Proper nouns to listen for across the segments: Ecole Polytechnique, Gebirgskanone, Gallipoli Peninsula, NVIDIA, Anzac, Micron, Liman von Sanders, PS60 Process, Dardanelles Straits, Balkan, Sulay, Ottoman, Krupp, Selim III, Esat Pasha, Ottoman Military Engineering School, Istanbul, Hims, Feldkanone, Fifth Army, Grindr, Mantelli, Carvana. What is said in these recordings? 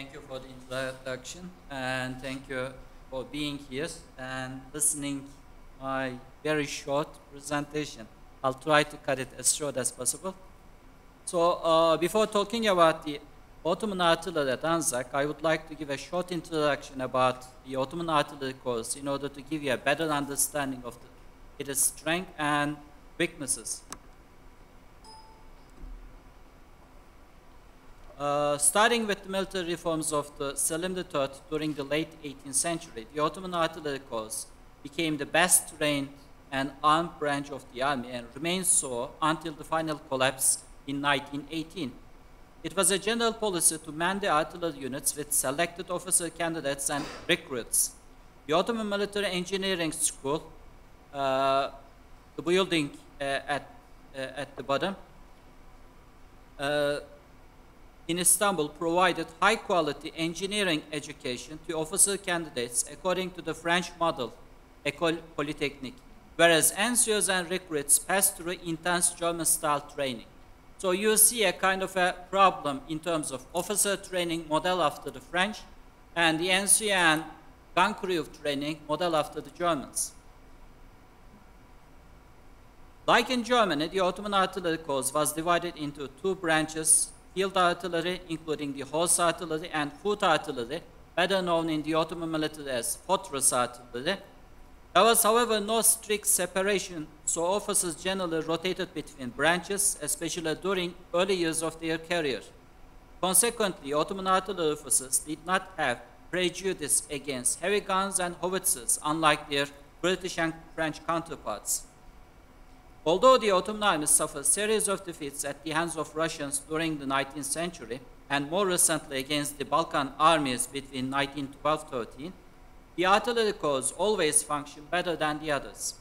Thank you for the introduction, and thank you for being here and listening to my very short presentation. I'll try to cut it as short as possible. So before talking about the Ottoman artillery at Anzac, I would like to give a short introduction about the Ottoman artillery course in order to give you a better understanding of its strength and weaknesses. Starting with the military reforms of the Selim III during the late 18th century, the Ottoman artillery corps became the best trained and armed branch of the army and remained so until the final collapse in 1918. It was a general policy to man the artillery units with selected officer candidates and recruits. The Ottoman Military Engineering School, the building at the bottom, in Istanbul provided high-quality engineering education to officer candidates according to the French model, Ecole Polytechnique, whereas ensigns and recruits passed through intense German-style training. So you see a kind of a problem in terms of officer training model after the French and the ensign and gun crew training model after the Germans. Like in Germany, the Ottoman artillery corps was divided into two branches: field artillery, including the horse artillery, and foot artillery, better known in the Ottoman military as fortress artillery. There was, however, no strict separation, so officers generally rotated between branches, especially during early years of their career. Consequently, Ottoman artillery officers did not have prejudice against heavy guns and howitzers, unlike their British and French counterparts. Although the Ottoman army suffered a series of defeats at the hands of Russians during the 19th century and more recently against the Balkan armies between 1912-13, the artillery corps always functioned better than the others.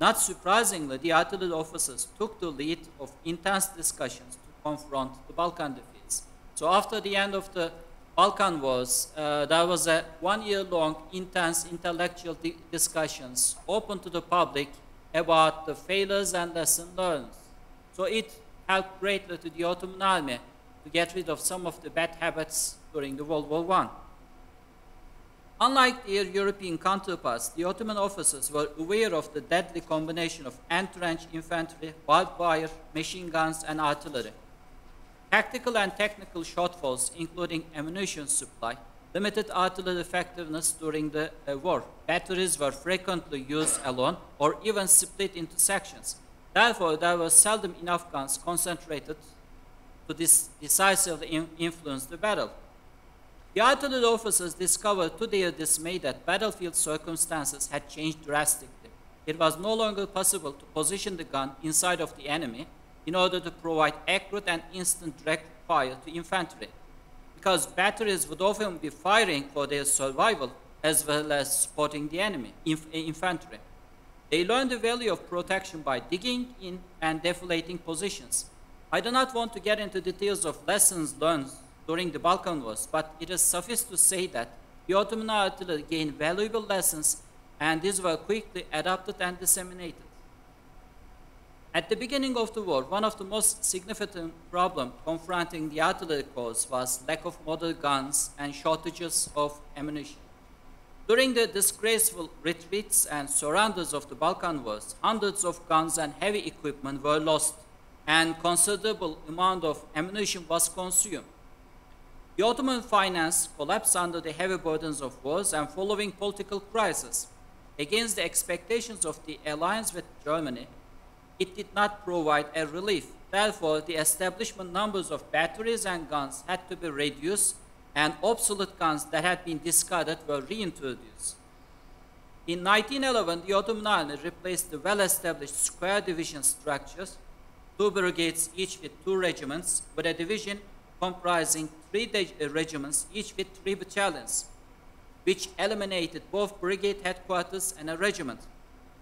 Not surprisingly, the artillery officers took the lead of intense discussions to confront the Balkan defeats. So after the end of the Balkan Wars, there was a one-year-long intense intellectual discussions open to the public about the failures and lessons learned. So it helped greatly to the Ottoman army to get rid of some of the bad habits during the World War I. Unlike their European counterparts, the Ottoman officers were aware of the deadly combination of entrenched infantry, barbed wire, machine guns, and artillery. Tactical and technical shortfalls, including ammunition supply, limited artillery effectiveness during the war. Batteries were frequently used alone or even split into sections. Therefore, there were seldom enough guns concentrated to decisively influence the battle. The artillery officers discovered to their dismay that battlefield circumstances had changed drastically. It was no longer possible to position the gun inside of the enemy in order to provide accurate and instant direct fire to infantry, because batteries would often be firing for their survival as well as supporting the enemy infantry. They learned the value of protection by digging in and deflating positions. I do not want to get into details of lessons learned during the Balkan Wars, but it is suffice to say that the Ottoman artillery gained valuable lessons, and these were quickly adopted and disseminated. At the beginning of the war, one of the most significant problems confronting the artillery corps was lack of modern guns and shortages of ammunition. During the disgraceful retreats and surrenders of the Balkan Wars, hundreds of guns and heavy equipment were lost, and considerable amount of ammunition was consumed. The Ottoman finance collapsed under the heavy burdens of wars and following political crisis. Against the expectations of the alliance with Germany, it did not provide a relief. Therefore, the establishment numbers of batteries and guns had to be reduced, and obsolete guns that had been discarded were reintroduced. In 1911, the Ottoman army replaced the well-established square division structures, 2 brigades each with 2 regiments, with a division comprising 3 regiments each with 3 battalions, which eliminated both brigade headquarters and a regiment.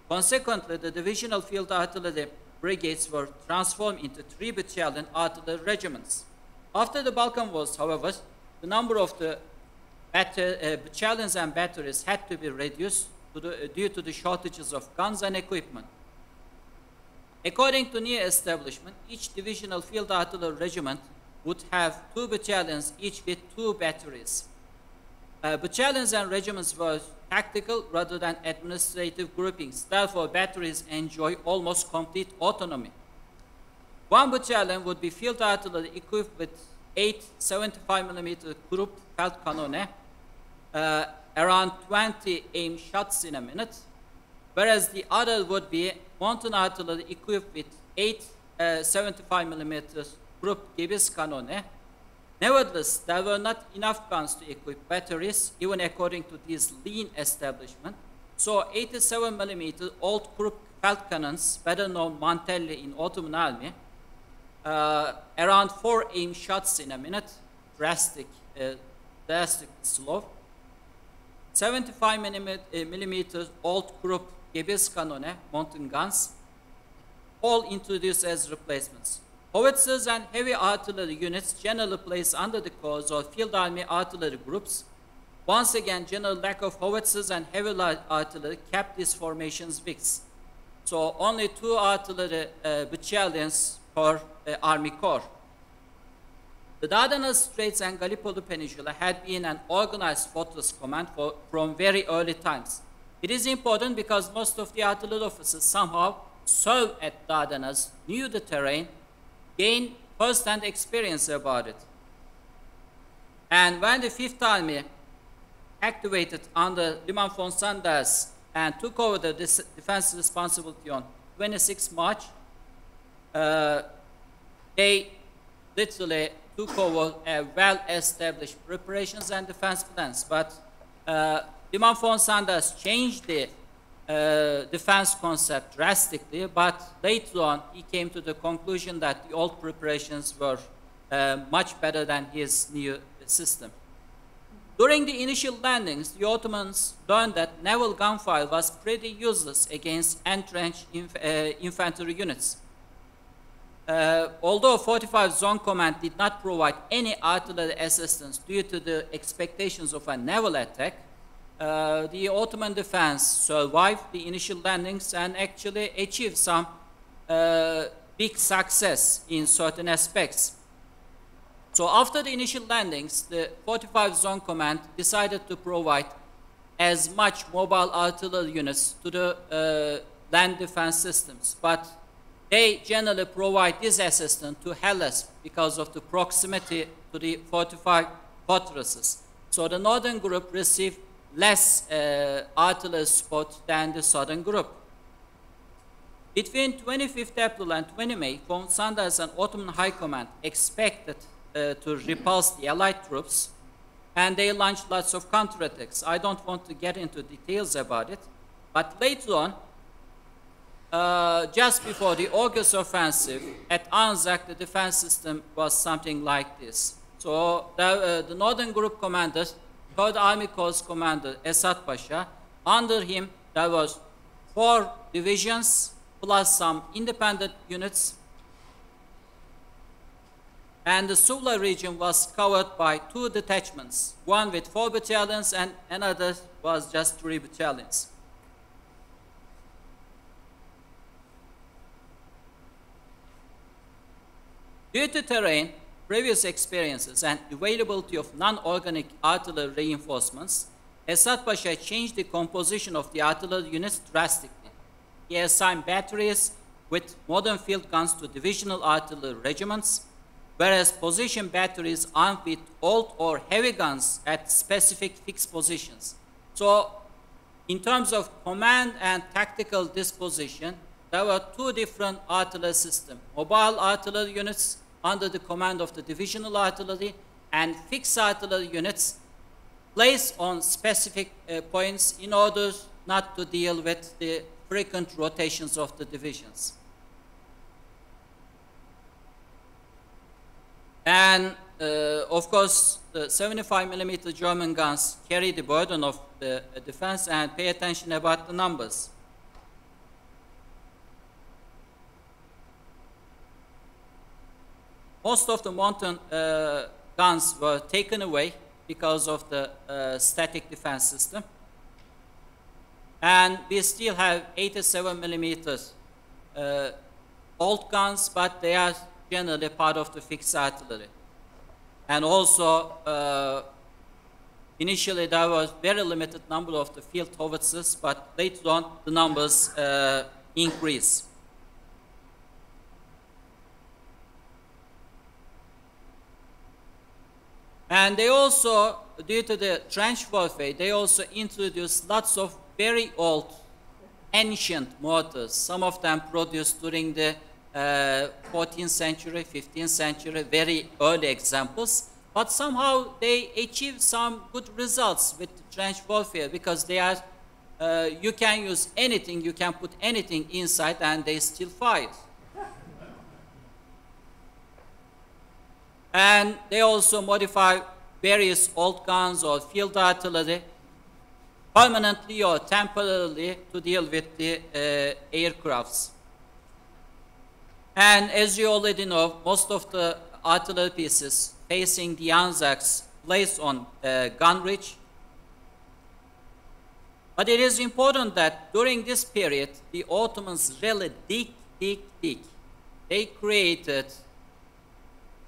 Consequently, the divisional field artillery brigades were transformed into 3 battalion artillery regiments. After the Balkan Wars, however, the number of the battalions and batteries had to be reduced due to the shortages of guns and equipment. According to new establishment, each divisional field artillery regiment would have 2 battalions, each with 2 batteries. Battalions and regiments were tactical rather than administrative groupings. Therefore, batteries enjoy almost complete autonomy. One battalion would be field artillery equipped with 8 75mm Krupp Feldkanone, around 20 aim shots in a minute, whereas the other would be mountain artillery equipped with 8 75mm Krupp Gebirgskanone. Nevertheless, there were not enough guns to equip batteries, even according to this lean establishment. So 87mm old Krupp Feldkannons, better known Mantelli in Ottoman army, around 4 aim shots in a minute, drastically slow. 75mm old Krupp Gebirgskanone mountain guns, all introduced as replacements. Howitzers and heavy artillery units generally placed under the cause of field army artillery groups. Once again, general lack of howitzers and heavy light artillery kept these formations fixed. So only 2 artillery battalions per army corps. The Dardanelles Straits and Gallipoli Peninsula had been an organized fortress command from very early times. It is important because most of the artillery officers somehow served at Dardanelles, knew the terrain, gained first-hand experience about it. And when the Fifth Army activated under Liman von Sanders and took over the defense responsibility on 26 March, they literally took over well-established preparations and defense plans. But Liman von Sanders changed the defense concept drastically, but later on he came to the conclusion that the old preparations were much better than his new system. During the initial landings, the Ottomans learned that naval gunfire was pretty useless against entrenched infantry units. Although 45 Zone Command did not provide any artillery assistance due to the expectations of a naval attack, the Ottoman defense survived the initial landings and actually achieved some big success in certain aspects. So after the initial landings, the 45 Zone Command decided to provide as much mobile artillery units to the land defense systems, but they generally provide this assistance to Hellas because of the proximity to the fortified fortresses. So the northern group received less artillery support than the southern group. Between 25th April and 20 May, von Sanders and Ottoman High Command expected to repulse the Allied troops, and they launched lots of counterattacks. I don't want to get into details about it, but later on, just before the August offensive at Anzac, the defense system was something like this. So the northern group commander, Third Army Corps Commander Esat Pasha, under him there was 4 divisions plus some independent units, and the Sulay region was covered by 2 detachments, one with 4 battalions and another was just 3 battalions. Due to terrain, previous experiences and availability of non-organic artillery reinforcements, Esat Pasha changed the composition of the artillery units drastically. He assigned batteries with modern field guns to divisional artillery regiments, whereas position batteries armed with old or heavy guns at specific fixed positions. So, in terms of command and tactical disposition, there were 2 different artillery systems: mobile artillery units under the command of the divisional artillery and fixed artillery units placed on specific points in order not to deal with the frequent rotations of the divisions. And of course, the 75mm German guns carry the burden of the defense, and pay attention about the numbers. Most of the mountain guns were taken away because of the static defense system. And we still have 87mm old guns, but they are generally part of the fixed artillery. And also, initially there was very limited number of the field howitzers, but later on the numbers increase. And they also, due to the trench warfare, they also introduced lots of very old, ancient mortars. Some of them produced during the 14th century, 15th century, very early examples. But somehow they achieved some good results with trench warfare, because they are, you can use anything, you can put anything inside and they still fight. And they also modify various old guns or field artillery permanently or temporarily to deal with the aircrafts. And as you already know, most of the artillery pieces facing the Anzacs placed on gun ridge. But it is important that during this period, the Ottomans really dig. They created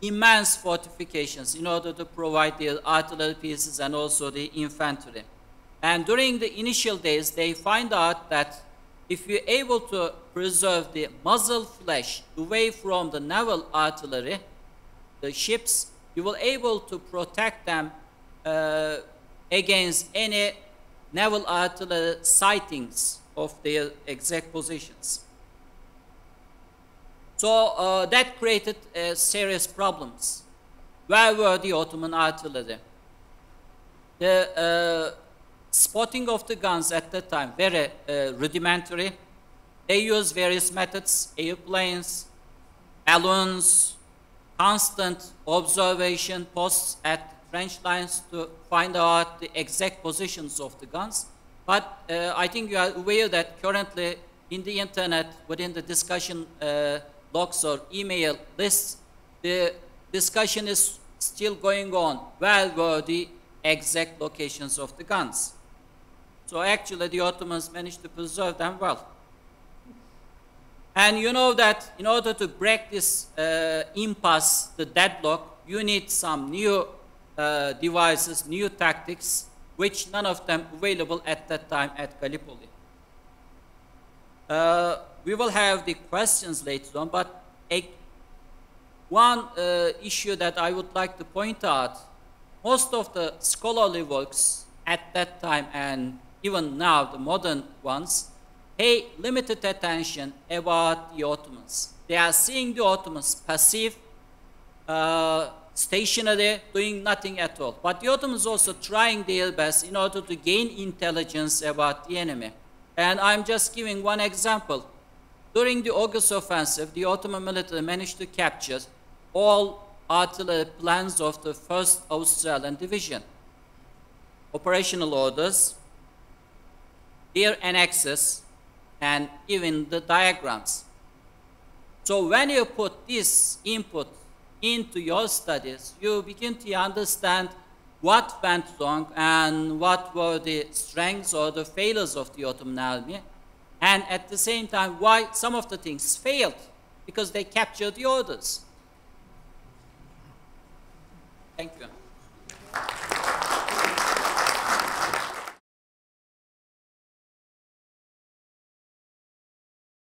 immense fortifications in order to provide the artillery pieces and also the infantry. And during the initial days, they find out that if you're able to preserve the muzzle flash away from the naval artillery, the ships, you will able to protect them against any naval artillery sightings of their exact positions. So that created serious problems. Where were the Ottoman artillery? The spotting of the guns at that time, very rudimentary. They used various methods, airplanes, balloons, constant observation posts at trench lines to find out the exact positions of the guns. But I think you are aware that currently in the internet, within the discussion blogs or email lists, the discussion is still going on. Where were the exact locations of the guns? So actually the Ottomans managed to preserve them well. And you know that in order to break this impasse, the deadlock, you need some new devices, new tactics, which none of them available at that time at Gallipoli. We will have the questions later on, but one issue that I would like to point out, most of the scholarly works at that time and even now, the modern ones, pay limited attention about the Ottomans. They are seeing the Ottomans passive, stationary, doing nothing at all. But the Ottomans also trying their best in order to gain intelligence about the enemy. And I'm just giving one example. During the August offensive, the Ottoman military managed to capture all artillery plans of the 1st Australian Division. Operational orders, their annexes, and even the diagrams. So when you put this input into your studies, you begin to understand what went wrong and what were the strengths or the failures of the Ottoman army. And at the same time, why some of the things failed, because they captured the orders. Thank you.